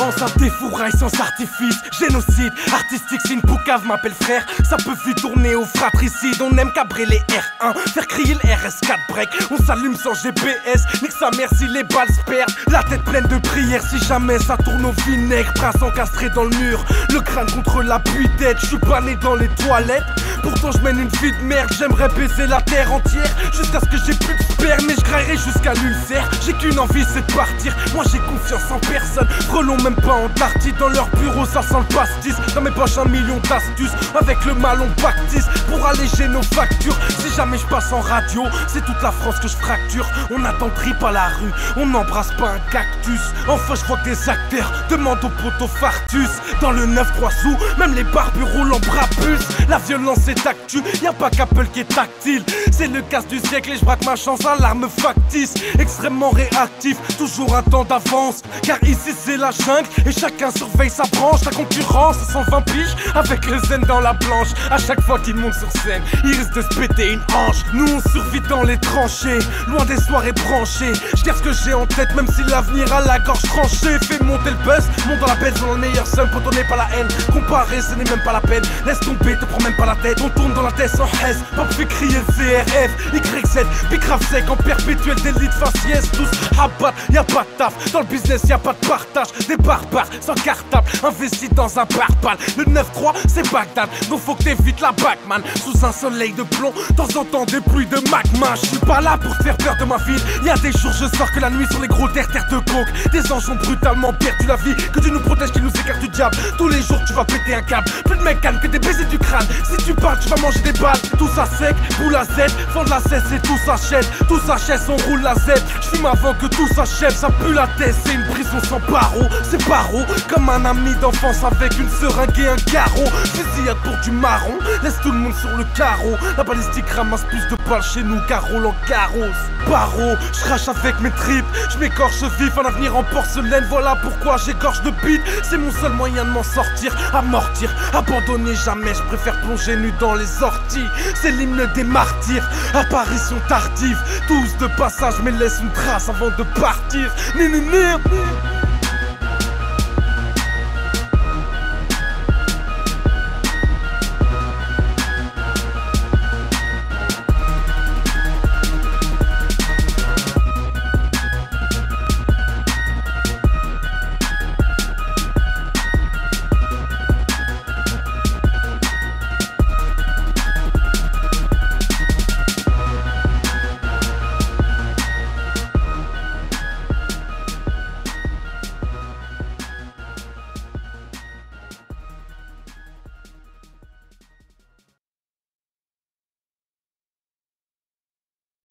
Enceinte des fourrailles sans artifice, génocide artistique, si une poucave m'appelle frère, ça peut vite tourner au fratricide. On aime cabrer les R1, faire crier le RS4 break. On s'allume sans GPS, nique sa mère si les balles se perdent. La tête pleine de prières si jamais ça tourne au vinaigre. Prince encastré dans le mur, le crâne contre la tête. Je suis pas né dans les toilettes, pourtant je mène une vie de merde. J'aimerais baiser la terre entière jusqu'à ce que j'ai plus de sperme, mais je graillerai jusqu'à l'ulcère. J'ai qu'une envie, c'est de partir. Moi j'ai confiance en personne, frelons même pas en tartie. Dans leur bureau ça sent le pastis, dans mes poches 1 million d'astuces. Avec le mal on pactise pour alléger nos factures. Si jamais je passe en radio, c'est toute la France que je fracture. On n'attend pas la rue, on n'embrasse pas un cactus. Enfin je vois que des acteurs demandent au poteau fartus. Dans le 9-3 sous, même les barbus roulent en brabus. La violence est actu, y'a pas qu'Apple qui est tactile. C'est le casse du siècle et je braque ma chance à l'arme factice. Extrêmement réactif, toujours un temps d'avance, car ici c'est la jungle et chacun surveille sa branche. La concurrence à 120 piges avec le zen dans la planche. À chaque fois qu'il monte sur scène, il risque de se péter une hanche. Nous on survit dans les tranchées, loin des soirées branchées. Je garde ce que j'ai en tête même si l'avenir a la gorge tranchée. Fais monter le buzz, monte dans la bête, dans le meilleur seum pour donner pas la haine. Comparer ce n'est même pas la peine, laisse tomber, te prends même pas la tête. On tourne dans la tête sans haise, pop fait crier CRF, YZ, Bicraf sec en perpétuel délit de faciès. Tous rabattent, y'a pas de taf, dans le business y'a pas de partage. Des barbares sans cartable, investi dans un pare-balles. Le 9-3 c'est Bagdad, donc faut que t'évites la Backman. Sous un soleil de plomb, temps en temps des pluies de magma. Je suis pas là pour te faire peur de ma ville, y'a des jours je sors que la nuit sur les gros terres de coke. Des anges ont brutalement perdu la vie, que Dieu nous protège qu'ils nous écartent du diable. Tous les jours tu vas péter un câble, plus de mec calme que des baisers du crâne. Si tu parles tu vas manger des balles. Tout ça sec, boule à Z, vendre la cesse et tout s'achète. Tout s'achète, on roule la Z, j'fume avant que tout s'achève. Ça pue la tête, c'est une prison sans barreaux. C'est barreau, comme un ami d'enfance avec une seringue et un carreau. Fusillade pour du marron, laisse tout le monde sur le carreau. La balistique ramasse plus de balles chez nous qu'à Roland Garros. Barreau, j'rache avec mes tripes, j'm'écorche vif, un avenir en porcelaine. Voilà pourquoi j'égorge de bite, c'est mon seul moyen de m'en sortir. Amortir, abandonner jamais, j'préfère plonger nu dans les orties. C'est l'hymne des martyrs, apparition tardive, tous de passage mais laisse une trace avant de partir.